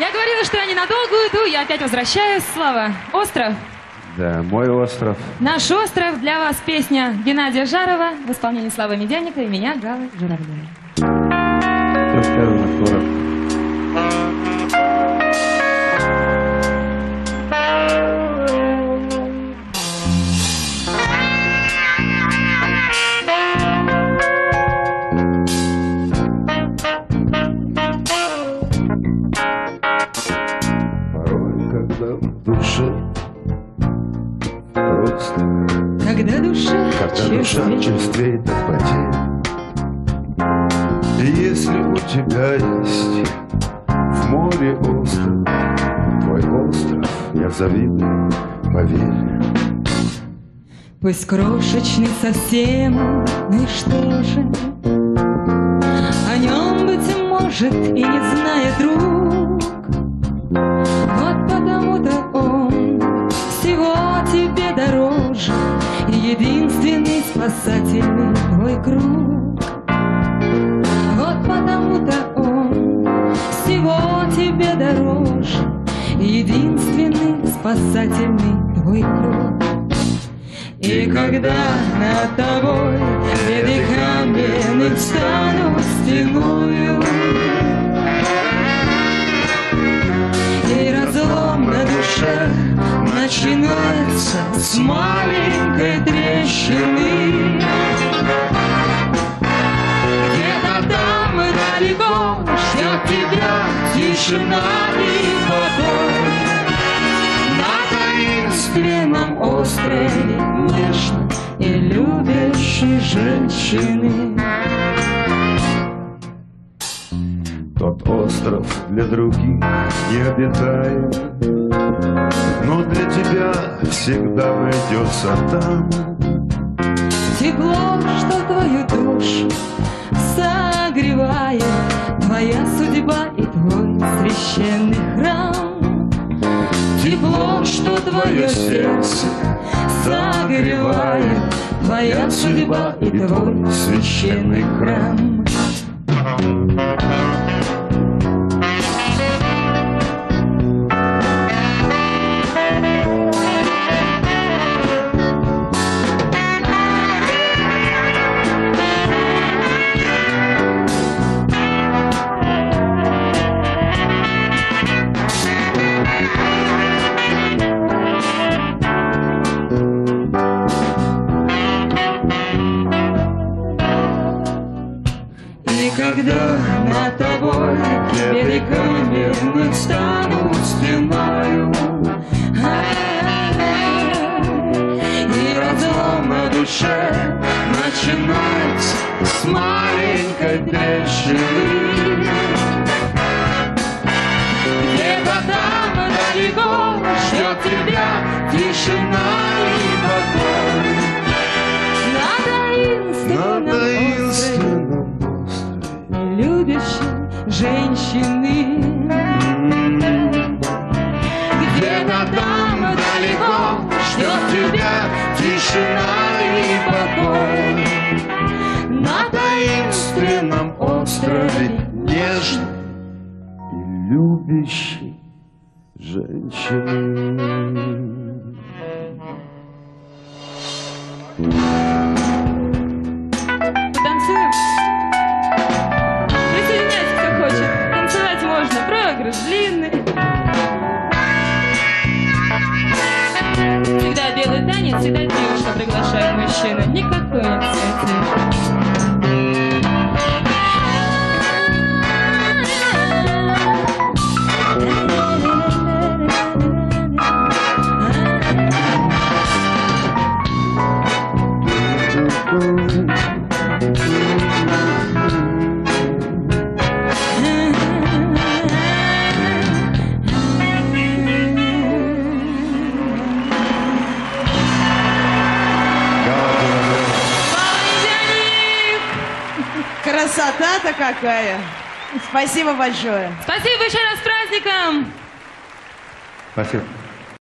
Я говорила, что я ненадолго уйду, я опять возвращаюсь. Слава, остров. Да, мой остров. Наш остров, для вас песня Геннадия Жарова в исполнении Славы Медяника и меня, Галы Журавлёвой. Чувствует от потери. Если у тебя есть в море остров, твой остров незавидный, поверь. Пусть крошечный совсем, ну и что же, о нем, быть может, и не зная друг. Вот потому-то он всего тебе дороже, единственный спасательный твой круг. Вот потому-то он всего тебе дороже, единственный спасательный твой круг. И когда над тобой беды каменных встанут стеною, и разлом на душе начинается с маленькой трещины. Где-то там и далеко ждет тебя тишина и покой. На таинственном острове нежной и любящей женщины. Тот остров для других не обитаем, но для тебя всегда найдется там тепло, что твою душу согревает, твоя судьба и твой священный храм. Тепло, что твое сердце согревает, твоя судьба и твой священный храм. Когда над тобой беды каменных станут стеною, и разлом на душе начинается с маленькой трещины. Где-то там и далеко ждет тебя тишина и покой. На таинственном женщины. Где-то там далеко ждет тебя тишина и покой. На таинственном острове нежной и любящей женщины. Длинный. Всегда белый танец, всегда девушка приглашает мужчину. Никакой не красота-то какая! Спасибо большое! Спасибо еще раз, с праздником! Спасибо.